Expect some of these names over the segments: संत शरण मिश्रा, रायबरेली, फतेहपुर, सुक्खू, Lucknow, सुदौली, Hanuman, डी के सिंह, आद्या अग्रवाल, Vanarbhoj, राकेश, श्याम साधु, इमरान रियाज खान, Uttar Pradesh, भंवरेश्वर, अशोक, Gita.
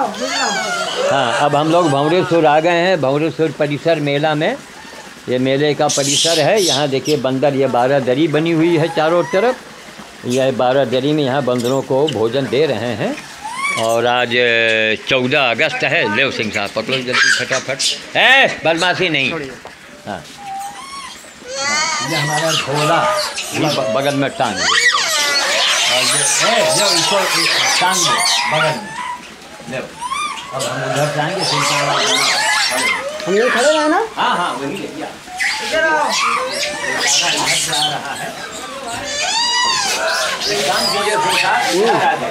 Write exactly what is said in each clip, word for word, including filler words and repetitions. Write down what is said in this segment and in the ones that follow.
हाँ, अब हम लोग भंवरेश्वर आ गए हैं। भंवरेश्वर परिसर मेला में, ये मेले का परिसर है। यहाँ देखिए बंदर, ये बारह दरी बनी हुई है चारों तरफ। यह बारह दरी में यहाँ बंदरों को भोजन दे रहे हैं। और आज चौदह अगस्त है। देव सिंह साहब पकड़ो जल्दी फटाफट, है बदमाशी नहीं। हाँ, ये हमारा झोला बगल में टांग टांग बगल में। अब हम उधर जाएंगे, हम ये खड़े हैं ना। हाँ हाँ वही भैया, जा रहा है काम।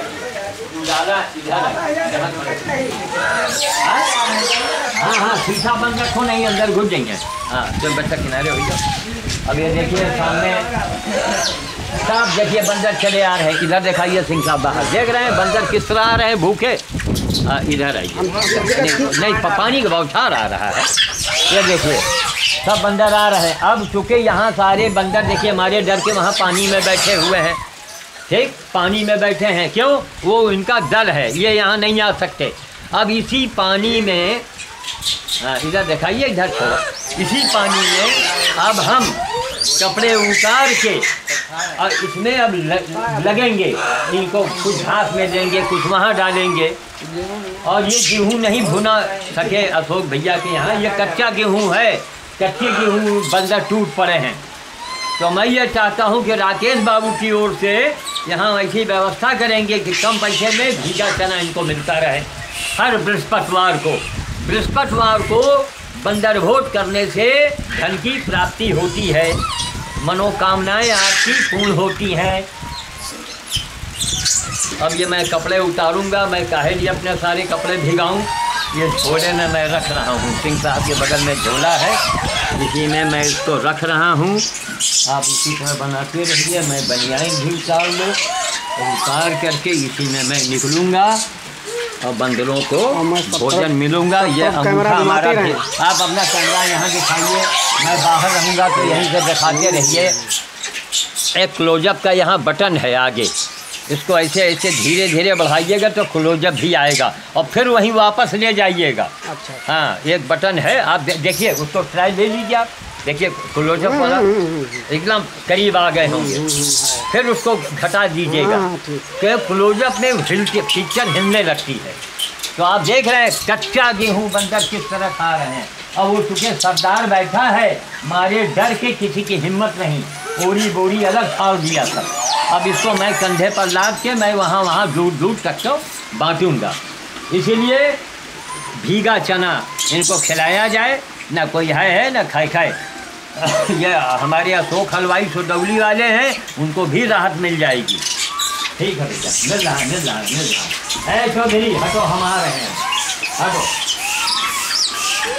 हाँ हाँ शीशा बंद रखो, नहीं अंदर घुस जाएंगे। हाँ जब बच्चा किनारे हो जाओ। अब ये देखिए सामने साफ देखिए बंदर चले आ रहे हैं। इधर दिखाइए सिंह साहब, बाहर देख रहे हैं बंदर किस तरह आ रहे हैं भूखे। हाँ इधर आइए, नहीं पानी का बौछार आ रहा है। ये देखिए सब बंदर आ रहे हैं। अब चूँकि यहाँ सारे बंदर देखिए हमारे डर के वहाँ पानी में बैठे हुए हैं। ठीक, पानी में बैठे हैं क्यों? वो इनका दल है, ये यहाँ नहीं आ सकते। अब इसी पानी में, इधर दिखाइए, इधर छोड़ो, इसी पानी में अब हम कपड़े उतार के और इसमें अब लगेंगे। इनको कुछ घास में देंगे, कुछ वहाँ डालेंगे। और ये गेहूँ नहीं भुना सके अशोक भैया के यहाँ, ये कच्चा गेहूँ है। कच्चे गेहूँ बंदर टूट पड़े हैं। तो मैं ये चाहता हूँ कि राकेश बाबू की ओर से यहाँ ऐसी व्यवस्था करेंगे कि कम पैसे में भीगा चना इनको मिलता रहे। हर बृहस्पतिवार को बृहस्पतिवार को बंदर भोज करने से धन की प्राप्ति होती है, मनोकामनाएं आपकी पूर्ण होती हैं। अब ये मैं कपड़े उतारूंगा, मैं काहे लिए अपने सारे कपड़े भिगाऊं। ये झोले में मैं रख रहा हूँ, सिंह साहब के बगल में झोला है, इसी में मैं इसको रख रहा हूँ। आप इसी तरह बनाते रहिए। मैं बनियाई भी उतार लूँ, उतार करके इसी में मैं निकलूँगा और बंदरों को भोजन मिलूँगा। ये अंगूठा हमारा, आप अपना कैमरा यहाँ दिखाइए, मैं बाहर रहूँगा तो यहीं से दिखाते रहिए। एक क्लोजअप का यहाँ बटन है आगे, इसको ऐसे ऐसे धीरे धीरे बढ़ाइएगा तो क्लोजअप भी आएगा और फिर वहीं वापस ले जाइएगा। अच्छा, हाँ एक बटन है, आप दे, देखिए उसको ट्राई ले लीजिए। आप देखिए क्लोजअप वाला एकदम करीब आ गए होंगे, फिर उसको घटा दीजिएगा। क्लोजअप में हिलते पिक्चर हिलने लगती है। तो आप देख रहे हैं कच्चा गेहूँ बंदर किस तरह खा रहे हैं। अब वो चुके सरदार बैठा है, मारे डर के किसी की हिम्मत नहीं, बोरी बोरी अलग फाड़ दिया सब। अब इसको मैं कंधे पर लाद के मैं वहाँ वहाँ दूर दूर तक तो बाँटूँगा। इसीलिए भीगा चना इनको खिलाया जाए, ना कोई है है ना खाए खाए। ये हमारे अशोक हलवाई सुदौली वाले हैं, उनको भी राहत मिल जाएगी। ठीक है बेटा, मिल रहा मिल रहा मिल रहा है। चौधरी हटो, हम आ रहे हैं, हटो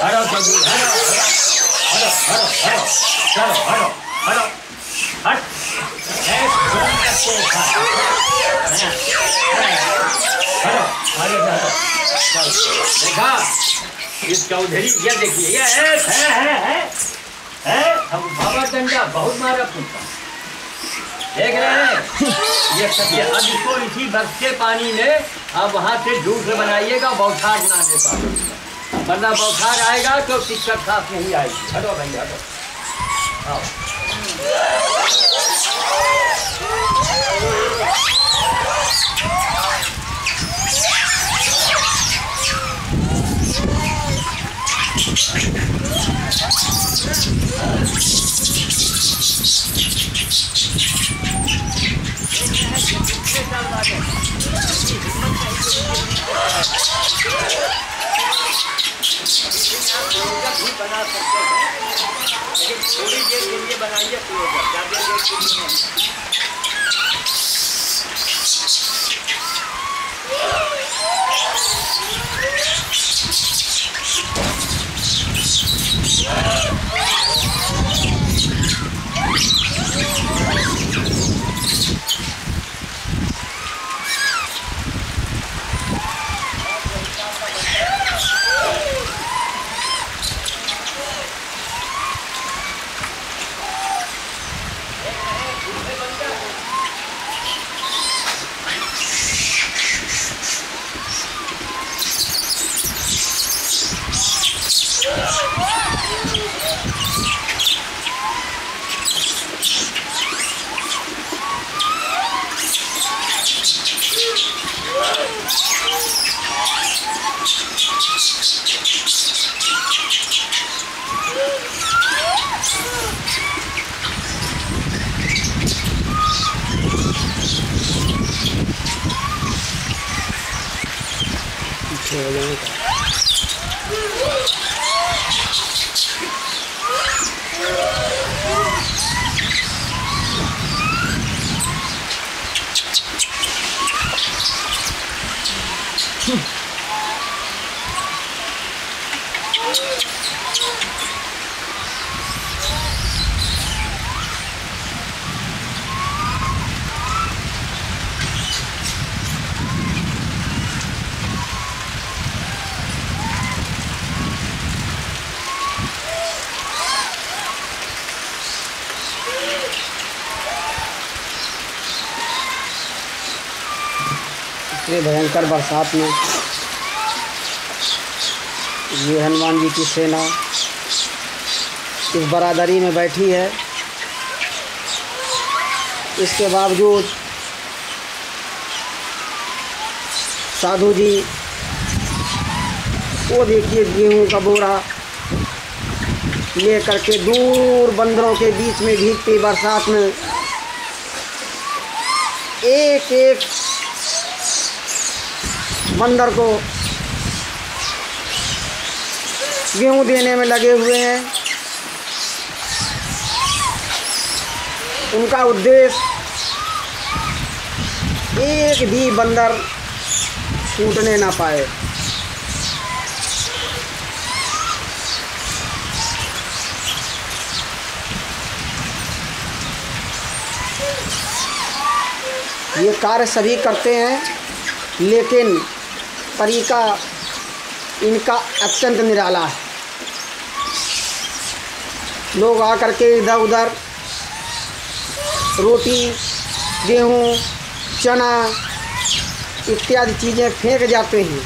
हटो चौधरी, हटो हटो हटो हटो चलो हटो हटो हट। देखा इस चौधरी, ये देखिए ये है है है है हम बाबा डंडा बहुत मारा पूछा, देख रहे हैं ये सब। ये अब इसको इसी बरसते पानी में आप वहाँ से दूर बनाइएगा, बौछार ना दे पाओ, वरना बौछार आएगा तो शिक्षक साफ नहीं आएगी। हटो भाई हटो, आओ बना सकते हैं, लेकिन थोड़ी देर के लिए बनाइए, ज़्यादा देर के लिए अच्छे हो जाएंगे। भयंकर बरसात में ये हनुमान जी की सेना इस बरादरी में बैठी है। इसके बावजूद साधु जी वो देखिए गेहूँ का बोरा ले करके दूर बंदरों के बीच में भीगती बरसात में एक एक बंदर को गेहूँ देने में लगे हुए हैं। उनका उद्देश्य एक भी बंदर छूटने ना पाए। ये कार्य सभी करते हैं, लेकिन तरीका इनका अत्यंत निराला है। लोग आकर के इधर उधर रोटी, गेहूँ, चना इत्यादि चीज़ें फेंक जाते हैं।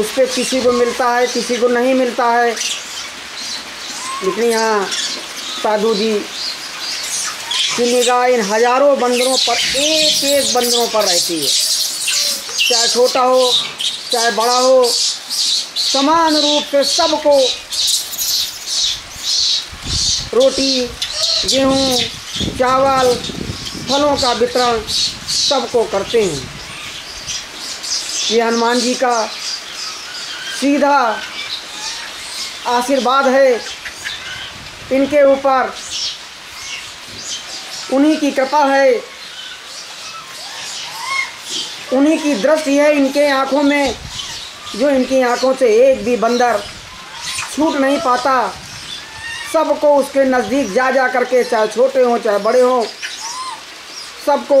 उस पर किसी को मिलता है, किसी को नहीं मिलता है। लेकिन यहाँ साधु जी की निगाह इन हज़ारों बंदरों पर, एक एक बंदरों पर रहती है, चाहे छोटा हो चाहे बड़ा हो, समान रूप से सबको रोटी, गेहूँ, चावल, फलों का वितरण सबको करते हैं। ये हनुमान जी का सीधा आशीर्वाद है इनके ऊपर, उन्हीं की कृपा है, उन्हीं की दृष्टि है इनके आँखों में, जो इनकी आँखों से एक भी बंदर छूट नहीं पाता। सबको उसके नज़दीक जा जा करके, चाहे छोटे हों चाहे बड़े हों, सबको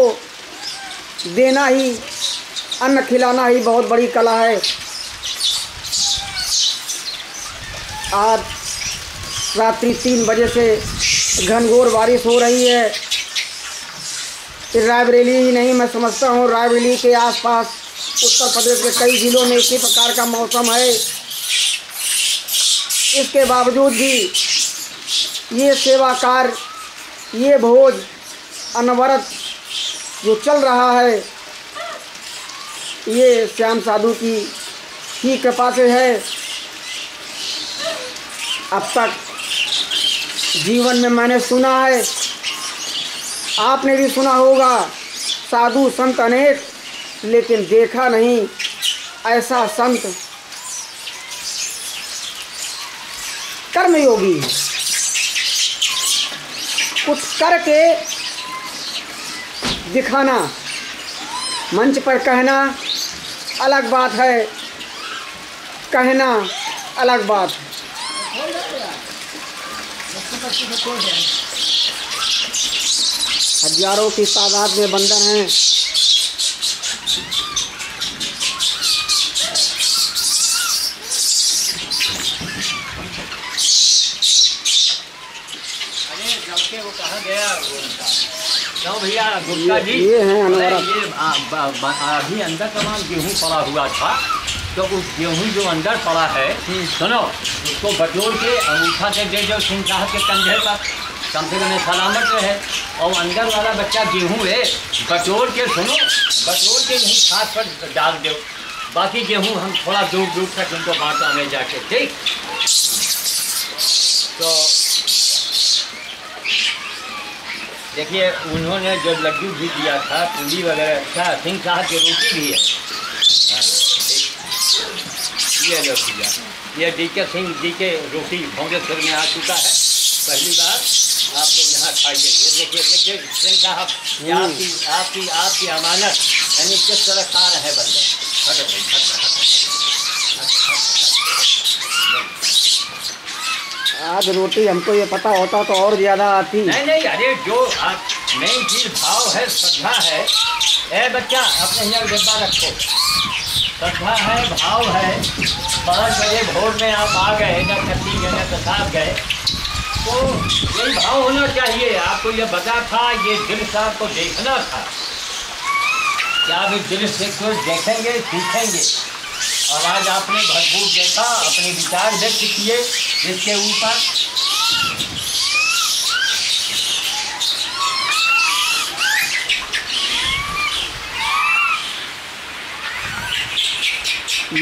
देना ही, अन्न खिलाना ही बहुत बड़ी कला है। आज रात्रि तीन बजे से घनघोर बारिश हो रही है। रायबरेली ही नहीं, मैं समझता हूँ रायबरेली के आसपास उत्तर प्रदेश के कई ज़िलों में इसी प्रकार का मौसम है। इसके बावजूद भी ये सेवा कार्य, ये भोज अनवरत जो चल रहा है, ये श्याम साधु की ही कृपा से है। अब तक जीवन में मैंने सुना है, आपने भी सुना होगा, साधु संत अनेक, लेकिन देखा नहीं ऐसा संत कर्मयोगी, कुछ करके दिखाना, मंच पर कहना अलग बात है, कहना अलग बात है। हजारों की तादाद में बंदर हैं। अरे वो कहाँ गया? क्यों भैया गुप्ता जी, ये है अभी अंदर तमाम गेहूँ पड़ा हुआ था, तो उस गेहूँ जो अंदर पड़ा है, सुनो, उसको बटोर के अंगूठा से दे दो सिंह साहब के कंधे पर, कम से कम सलामत है। और अंदर वाला बच्चा गेहूँ है, बटोर के, सुनो, बटोर के नहीं खाद पर डाल दो, बाकी गेहूँ हम थोड़ा दूर दूर तक उनको बांटा में जाके, ठीक। तो देखिए उन्होंने जो लड्डू भी दिया था, पूरी वगैरह था, सिंह साहब की रोटी भी है, ये जो किया ये डी के सिंह जी के रोटी भंवरेश्वर में आ चुका है। पहली बार आप लोग यहाँ खाइए। ये देखिए देखिए सिंह साहब, आपकी आपकी आपकी अमानत यानी किस तरह खा रहे हैं बंदे। हटो भाई, हटो। आज रोटी हमको ये पता होता तो और ज़्यादा आती। नहीं नहीं, अरे जो आप मेन चीज़ भाव है, श्रद्धा है। ए बच्चा, अपने यहाँ डब्बा रखो। श्रद्धा है, भाव है। पाँच बजे भोर में आप आ गए, न छठी गए न प्रसाद गए, तो यही भाव होना चाहिए। आपको ये पता था, ये दिल से आपको देखना था। क्या आप इस दिल से कुछ देखेंगे, सीखेंगे। और आज आपने भरपूर देखा, अपने विचार व्यक्त किए इसके ऊपर।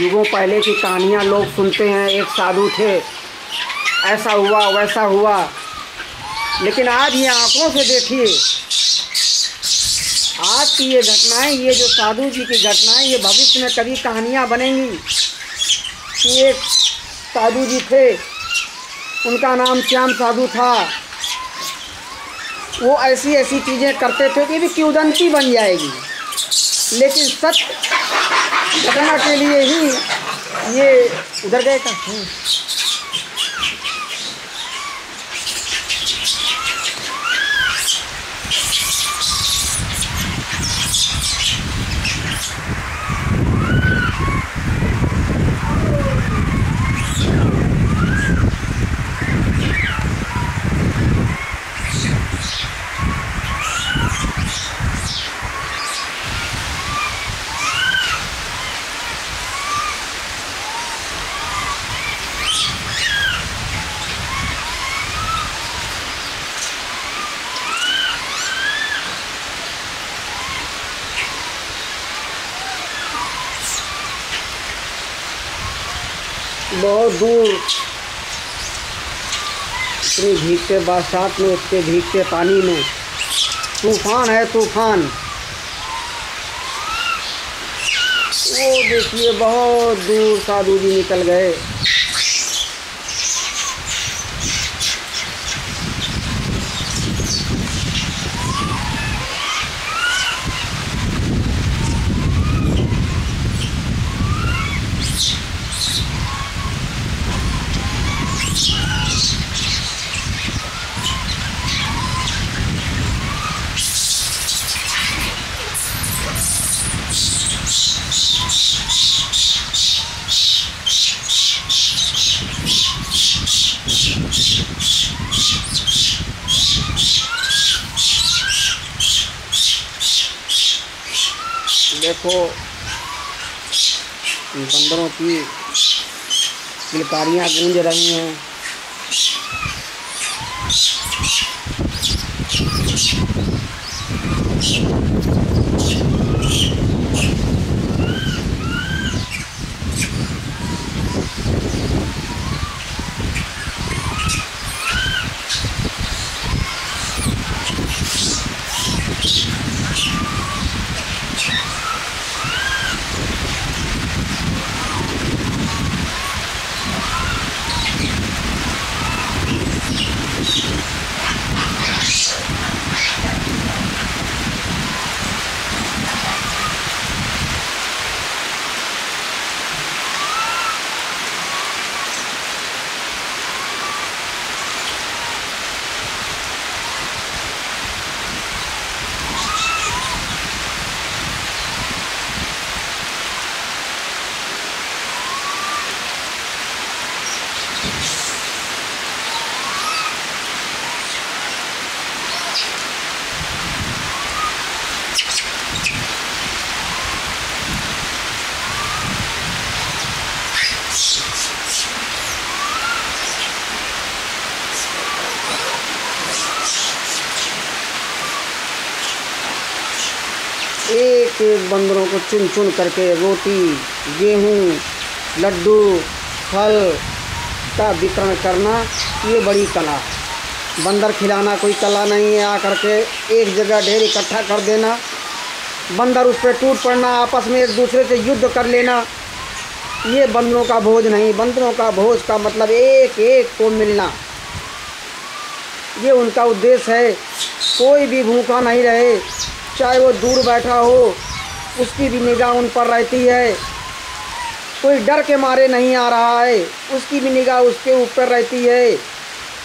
युगों पहले की कहानियाँ लोग सुनते हैं, एक साधु थे, ऐसा हुआ वैसा हुआ, लेकिन आज ये आंखों से देखिए आज की ये घटनाएं, ये जो साधु जी की घटनाएं, ये भविष्य में कभी कहानियाँ बनेंगी कि एक साधु जी थे, उनका नाम श्याम साधु था, वो ऐसी ऐसी चीज़ें करते थे कि भी किंवदंती बन जाएगी। लेकिन सत्य घटना के लिए ही ये उधर गए था। बहुत दूर इतनी भीगते बरसात में, इतने भीगते पानी में, तूफान है तूफान। वो देखिए बहुत दूर साधु जी निकल गए। देखो बंदरों की किलकारियाँ गूंज रही हैं। एक एक बंदरों को चुन चुन करके रोटी, गेहूं, लड्डू, फल का वितरण करना, ये बड़ी कला है। बंदर खिलाना कोई कला नहीं है। आकर के एक जगह ढेर इकट्ठा कर देना, बंदर उस पर टूट पड़ना, आपस में एक दूसरे से युद्ध कर लेना, ये बंदरों का भोज नहीं। बंदरों का भोज का मतलब एक एक को मिलना, ये उनका उद्देश्य है। कोई भी भूखा नहीं रहे, चाहे वो दूर बैठा हो, उसकी भी निगाह उन पर रहती है। कोई डर के मारे नहीं आ रहा है, उसकी भी निगाह उसके ऊपर रहती है।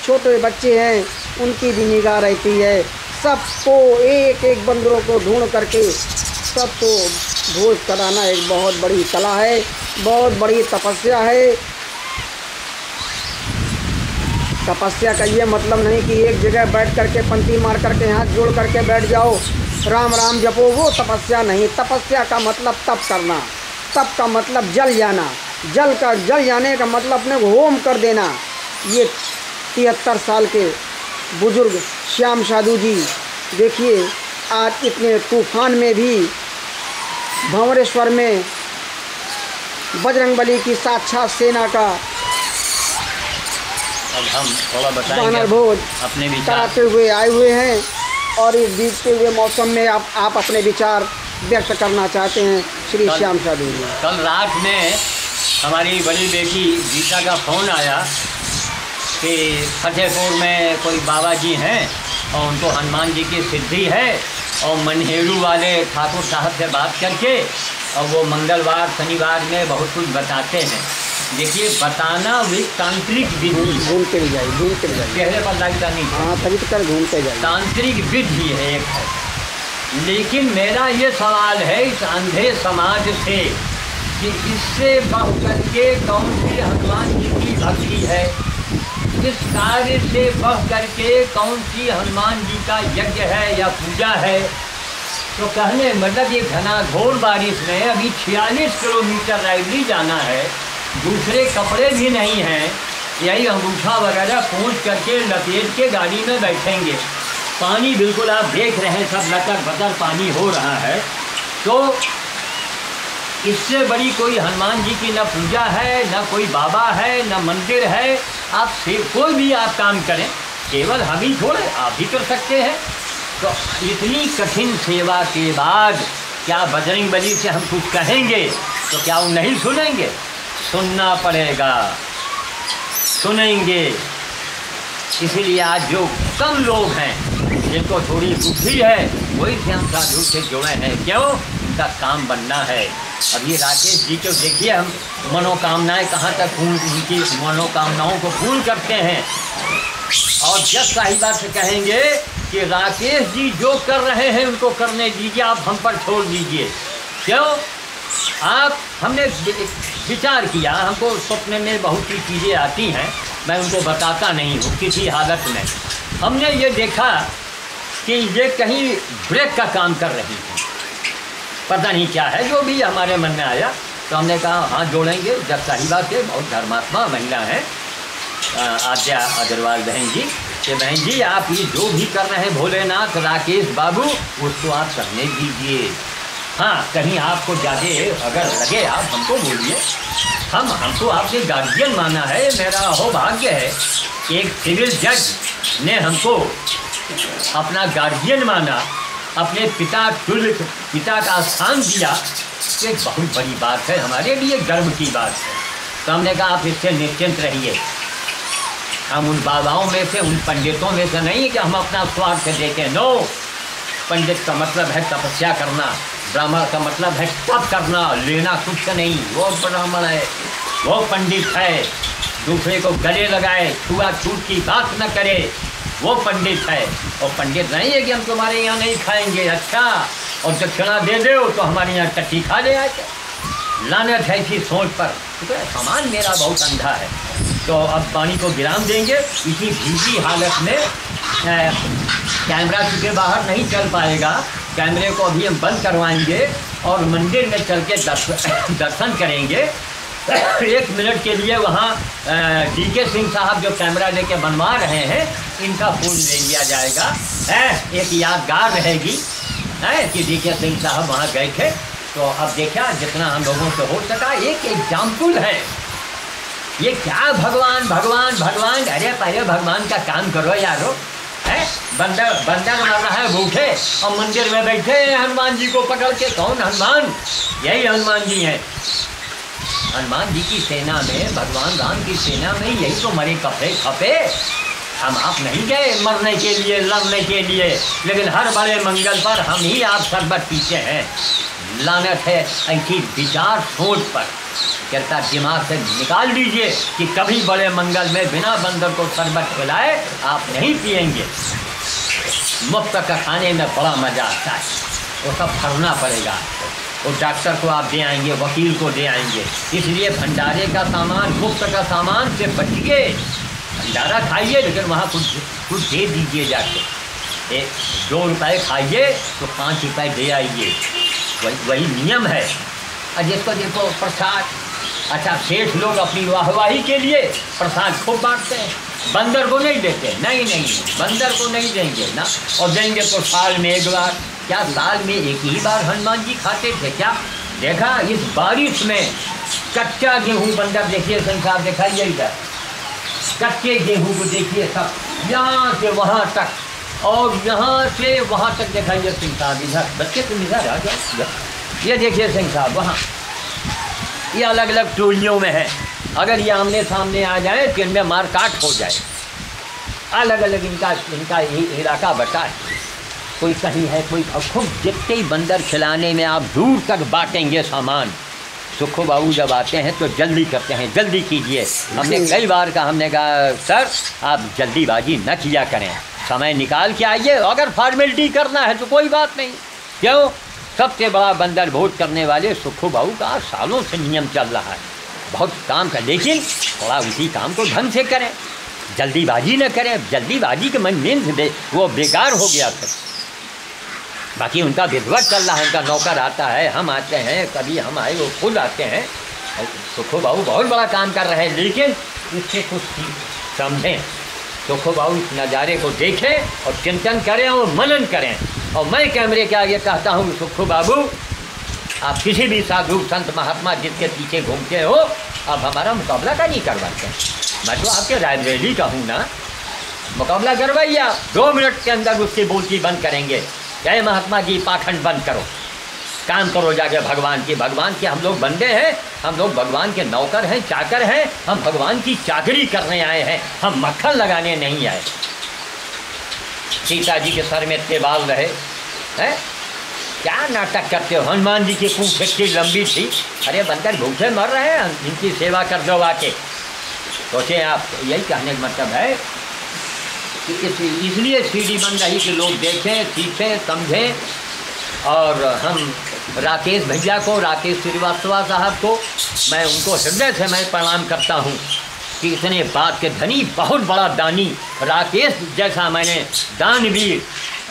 छोटे बच्चे हैं, उनकी भी निगाह रहती है। सबको एक एक बंदरों को ढूंढ करके सबको भोज कराना एक बहुत बड़ी कला है, बहुत बड़ी तपस्या है। तपस्या का ये मतलब नहीं कि एक जगह बैठ करके पंक्ति मार करके हाथ जोड़ करके बैठ जाओ, राम राम जपो, वो तपस्या नहीं। तपस्या का मतलब तप करना, तप का मतलब जल जाना, जल का जल जाने का मतलब अपने को होम कर देना। ये तिहत्तर साल के बुजुर्ग श्याम साधु जी देखिए, आज इतने तूफान में भी भंवरेश्वर में बजरंगबली की साक्षात सेना का अब हम थोड़ा बताएंगे भोज अपने कराते हुए आए हुए हैं। और इस बीतते हुए मौसम में आप आप अपने विचार व्यक्त करना चाहते हैं श्री श्याम साधु जी? कल रात में हमारी बड़ी बेटी गीता का फ़ोन आया कि फतेहपुर में कोई बाबा जी हैं और उनको हनुमान जी की सिद्धि है, और मनहेरू वाले ठाकुर साहब से बात करके और वो मंगलवार शनिवार में बहुत कुछ बताते हैं। देखिए, बताना भी तांत्रिक विधि, घूमते भी जाए घूमते भी जाए चेहरे पर लगता नहीं, हाँ तभी तो घूमते जाए, तांत्रिक विधि है एक है। लेकिन मेरा ये सवाल है इस अंधे समाज से कि इससे बढ़ करके कौन सी हनुमान जी की भक्ति है, इस कार्य से बढ़ करके कौन सी हनुमान जी का यज्ञ है या पूजा है। तो कहने मतलब ये घनाघोर बारिश में अभी छियालीस किलोमीटर रायबरेली जाना है, दूसरे कपड़े भी नहीं हैं, यही अंगूठा वगैरह पोंछ करके लपेट के गाड़ी में बैठेंगे। पानी बिल्कुल आप देख रहे हैं, सब लतर बतर पानी हो रहा है। तो इससे बड़ी कोई हनुमान जी की न पूजा है, न कोई बाबा है, न मंदिर है। आप से कोई भी आप काम करें, केवल हम ही थोड़े, आप भी कर सकते हैं। तो इतनी कठिन सेवा के बाद क्या बजरंगबली से हम कुछ कहेंगे तो क्या वो नहीं सुनेंगे? सुनना पड़ेगा, सुनेंगे। इसीलिए आज जो कम लोग हैं जिनको थोड़ी बुद्धि है वही श्याम साधु से जुड़े हैं, क्यों? उनका काम बनना है। अब ये राकेश जी को देखिए, हम मनोकामनाएं कहाँ तक पूर्ण, उनकी मनोकामनाओं को पूर्ण करते हैं। और जज साहिबा से कहेंगे कि राकेश जी जो कर रहे हैं उनको करने दीजिए, आप हम पर छोड़ दीजिए। क्यों? आप हमने विचार किया, हमको सपने में बहुत सी चीज़ें आती हैं, मैं उनको बताता नहीं हूँ किसी हालत में। हमने ये देखा कि ये कहीं ब्रेक का काम कर रही है, पता नहीं क्या है, जो भी हमारे मन में आया। तो हमने कहा हाथ जोड़ेंगे जब साहिबा के, बहुत धर्मात्मा महिला हैं आद्या अग्रवाल बहन जी, कि बहन जी आप ये जो भी कर रहे हैं भोलेनाथ राकेश बाबू उसको आप करने दीजिए। हाँ, कहीं आपको ज़्यादा अगर लगे आप हमको बोलिए, हम हमको आपने गार्जियन माना है। मेरा अहोभाग्य है कि एक सिविल जज ने हमको अपना गार्जियन माना, अपने पिता तुल्य पिता का स्थान दिया, ये बहुत बड़ी बात है, हमारे लिए गर्व की बात है। तो हमने कहा आप इससे निश्चिंत रहिए, हम उन बाबाओं में से, उन पंडितों में से नहीं कि हम अपना स्वार्थ देखें। नो, पंडित का मतलब है तपस्या करना, ब्राह्मण का मतलब है तप करना, लेना कुछ नहीं। वो ब्राह्मण है, वो पंडित है, दूसरे को गले लगाए, छुआछूत की बात न करे, वो पंडित है। और पंडित नहीं है कि हम तुम्हारे यहाँ नहीं खाएंगे, अच्छा और दक्षिणा दे दो तो हमारे यहाँ टट्टी खा ले आके, लानत है इसी सोच पर। तो सामान मेरा बहुत अंधा है। तो अब पानी को विराम देंगे। इसी भीगी हालत में कैमरा चूँकि बाहर नहीं चल पाएगा, कैमरे को अभी हम बंद करवाएंगे और मंदिर में चल के दर्शन दर्शन करेंगे। एक मिनट के लिए वहाँ डी के सिंह साहब जो कैमरा लेके बनवा रहे हैं, इनका फोन ले लिया जाएगा, है एक यादगार रहेगी, है कि डी के सिंह साहब वहाँ गए थे। तो अब देखा जितना हम लोगों से हो सका, एक एग्जाम्पल है ये क्या भगवान भगवान भगवान, अरे पहले भगवान का काम करो यारो। है बंदा बंदा मर रहा है भूखे और मंदिर में बैठे हैं हनुमान जी को पकड़ के। कौन हनुमान? यही हनुमान जी हैं। हनुमान जी की सेना में, भगवान राम की सेना में यही तो मरे कपड़े खपे। हम आप नहीं गए मरने के लिए, लड़ने के लिए, लेकिन हर बड़े मंगल पर हम ही आप सरबत पीछे हैं। लानत है इनकी विचार सोच पर, कहता दिमाग से निकाल दीजिए कि कभी बड़े मंगल में बिना बंदर को शरबत खिलाए आप नहीं पिएंगे। मुफ्त का खाने में बड़ा मज़ा आता है, वो सब भरना पड़ेगा। वो डॉक्टर को आप दे आएंगे, वकील को दे आएंगे। इसलिए भंडारे का सामान, मुफ्त का सामान से बचिए। भंडारा खाइए लेकिन वहाँ कुछ कुछ दे दीजिए जाके। एक दो रुपये खाइए तो पाँच रुपये दे आइए, वही वही नियम है। और जिसको देखो प्रसाद, अच्छा सेठ लोग अपनी वाहवाही के लिए प्रसाद खूब बांटते हैं, बंदर को नहीं देते। नहीं नहीं, बंदर को नहीं देंगे ना, और देंगे तो साल में एक बार। क्या साल में एक ही बार हनुमान जी खाते थे क्या? देखा इस बारिश में कच्चा गेहूँ, बंदर देखिए संसार दिखाइए इधर, कच्चे गेहूँ को देखिए सब यहाँ से वहाँ तक और यहाँ से वहाँ तक दिखाइए संसार। इधर बच्चे तुम इधर आ जाओ, ये देखिए संसार वहाँ, ये अलग अलग टोलियों में है। अगर ये आमने सामने आ जाए तो इनमें मारकाट हो जाए। अलग अलग इनका इनका इलाका बटा है, कोई कहीं है कोई। और खूब जितने ही बंदर खिलाने में आप दूर तक बांटेंगे सामान। सुक्खू बाबू जब आते हैं तो जल्दी करते हैं, जल्दी कीजिए। हमने कई बार कहा, हमने कहा सर आप जल्दीबाजी न किया करें, समय निकाल के आइए। अगर फॉर्मेलिटी करना है तो कोई बात नहीं। क्यों? सबसे बड़ा बंदर भोज करने वाले सुक्खू बाबू का सालों से नियम चल रहा है। बहुत काम का, लेकिन थोड़ा उसी काम को ढंग से करें, जल्दीबाजी न करें। जल्दीबाजी के मन नींद दे, वो बेकार हो गया सब। बाकी उनका विधवत चल रहा है, उनका नौकर आता है, हम आते हैं, कभी हम आए वो खुद आते हैं। सुक्खू बाबू बहुत बड़ा काम कर रहे हैं, लेकिन उससे कुछ समझें। सुक्खू बाबू इस नज़ारे को देखें और चिंतन करें और मनन करें। और मैं कैमरे के आगे कहता हूँ सुक्खू बाबू, आप किसी भी साधु संत महात्मा जिसके पीछे घूमते हो, आप हमारा मुकाबला का नहीं करवाते। मैं तो आपके रायबरेली का हूँ ना, मुकाबला करवाइए आप। दो मिनट के अंदर उसकी बोलती बंद करेंगे। जय महात्मा जी, पाखंड बंद करो, काम करो जाके भगवान की। भगवान के हम लोग बंदे हैं, हम लोग भगवान के नौकर हैं, चाकर हैं। हम भगवान की चाकरी करने आए हैं, हम मक्खन लगाने नहीं आए। सीता जी के सर में इतने बाल रहे हैं, क्या नाटक करते हो? हनुमान जी की पूँछ इतनी लंबी थी। अरे बंदर भूखे मर रहे हैं, इनकी सेवा कर दो आके। सोचें आप, यही कहने का मतलब है कि इस इसलिए सीढ़ी बन रही कि लोग देखें, सीखें, समझें। और हम राकेश भैया को, राकेश श्रीवास्तव साहब को, मैं उनको हृदय से मैं प्रणाम करता हूँ कि इतने बात के धनी, बहुत बड़ा दानी राकेश जैसा मैंने दानवीर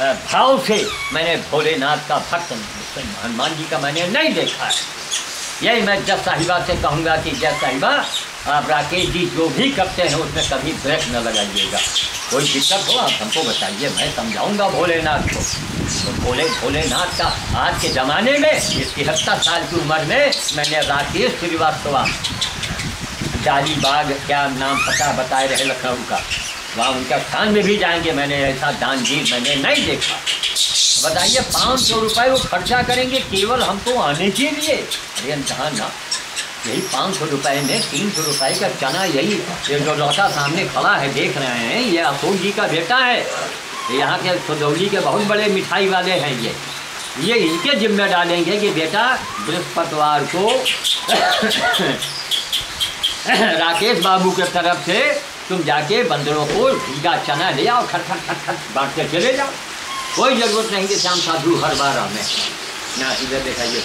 भाव से मैंने भोलेनाथ का भक्त हनुमान जी का मैंने नहीं देखा है। यही मैं जज साहिबा से कहूँगा कि जज साहिबा, आप राकेश जी जो भी करते हैं उसमें कभी ब्रेक न लगाइएगा। कोई दिक्कत हो आप हमको बताइए, मैं समझाऊंगा भोलेनाथ को। तो भोले भोलेनाथ का आज के ज़माने में, इस तिहत्तर साल की उम्र में, मैंने राकेश श्रीवास्तव डाली बाग, क्या नाम पता बताए रहे लखनऊ का, वहाँ उनका स्थान में भी जाएंगे, मैंने ऐसा दानवीर मैंने नहीं देखा। बताइए पाँच सौ रुपये वो खर्चा करेंगे केवल हमको आने के लिए। अरे जहाँ ना, यही पाँच सौ रुपये में तीन सौ रुपये का चना, यही ये जो लौटा सामने खड़ा है देख रहे हैं, ये अशोक जी का बेटा है, यहाँ के सुदौली के बहुत बड़े मिठाई वाले हैं। ये ये इनके जिम्मे डालेंगे कि बेटा बृहस्पतिवार को राकेश बाबू के तरफ से तुम जाके बंदरों को भीगा चना ले आओ, खट खट खट खट बांट कर चले जाओ। कोई ज़रूरत नहीं कि श्याम साधु हर बार हमें ना इधर दिखाइए,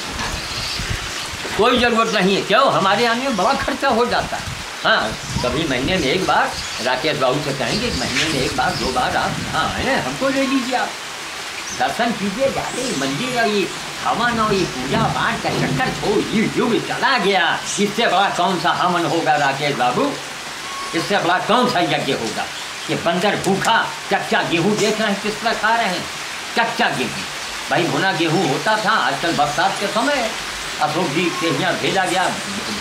कोई ज़रूरत नहीं है। क्यों? हमारे यहाँ में बड़ा खर्चा हो जाता है। हाँ, कभी महीने में एक बार राकेश बाबू से कहेंगे महीने में एक बार दो बार आप हाँ है हमको ले लीजिए, आप दर्शन कीजिए जाते मंदिर। और ये हवन और ये पूजा पाठ का चक्कर हो, ये युग चला गया। इससे बड़ा कौन सा हवन होगा राकेश बाबू? इससे बड़ा कौन सा यज्ञ होगा? ये बंदर भूखा कच्चा गेहूँ देख रहे हैं, किस तरह खा रहे हैं कच्चा गेहूँ। भाई भुना गेहूँ होता था, आजकल बरसात के समय अशोक जी के यहाँ भेजा गया,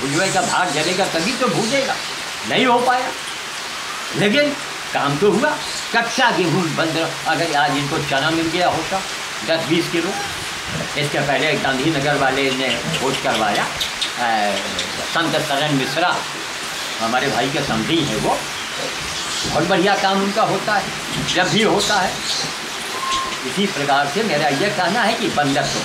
भुजवे का भाग जलेगा तभी तो भूजेगा। नहीं हो पाया, लेकिन काम तो हुआ। कच्चा गेहूँ बंद, अगर आज इनको चना मिल गया होता दस बीस किलो। इसके पहले गांधीनगर वाले ने वोट करवाया, संत शरण मिश्रा हमारे भाई के समझी है, वो बहुत बढ़िया काम उनका होता है जब भी होता है। इसी प्रकार से मेरा यह कहना है कि बंधक तो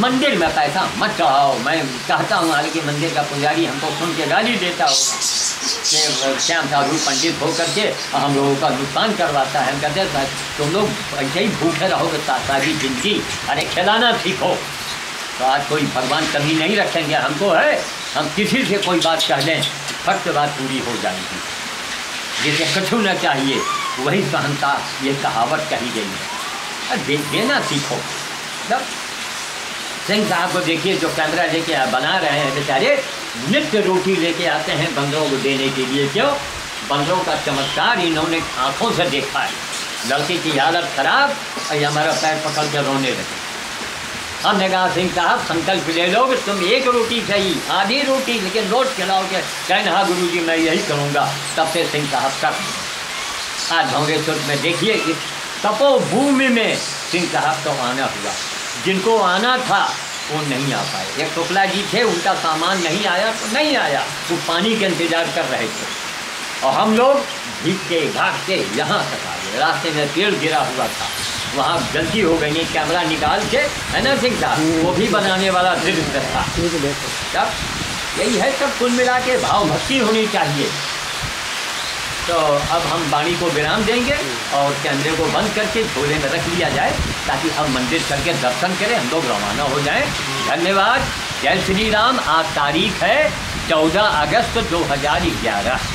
मंदिर में पैसा मत चढ़ाओ। मैं कहता हूँ आगे के मंदिर का पुजारी हमको सुन के गाली देता होगा, श्याम साधु पंडित होकर के हम लोगों का नुकसान करवाता है। हम कहते हैं सर तुम लोग ऐसे ही भूखे रहोगे सारी जिंदगी, अरे खिलाना सीखो। तो आज कोई भगवान कभी नहीं रखेंगे हमको, है हम किसी से कोई बात कह लें फट बात पूरी हो जाएगी, जिसे कछु न चाहिए वही सहनता, ये कहावत कही गई है। अरे देना सीखो। तब सिंह साहब को देखिए जो कैमरा लेके बना रहे हैं, बेचारे नित्य रोटी लेके आते हैं बंदरों को देने के लिए। क्यों? बंदरों का चमत्कार इन्होंने आंखों से देखा है। लड़के की हालत खराब और हमारा पैर पकड़ कर रोने लगे। हमने कहा सिंह साहब संकल्प ले लो कि तुम एक रोटी सही, आधी रोटी लेकिन रोज खिलाओगे। कहें हाँ गुरु जी मैं यही करूँगा। तब से सिंह साहब तक आज भंवरेश्वर में देखिए कि तपोभूमि में सिंह साहब तो आना हुआ, जिनको आना था वो नहीं आ पाए। एक टोकला जी थे, उनका सामान नहीं आया तो नहीं आया, वो पानी के इंतजार कर रहे थे। और हम लोग भीगते भागते यहाँ तक आ गए। रास्ते में पेड़ गिरा हुआ था, वहाँ गलती हो गई है, कैमरा निकाल के है ना सिंह साहब, वो भी बनाने वाला दृश्य था। तब यही है, सब कुल मिला के भाव भक्ति होनी चाहिए। तो अब हम वाणी को विराम देंगे और कैमरे को बंद करके झोले में रख लिया जाए, ताकि हम मंदिर चल के दर्शन करें, हम लोग रवाना हो जाएं। धन्यवाद। जय श्री राम। आज तारीख है चौदह अगस्त दो हज़ार ग्यारह।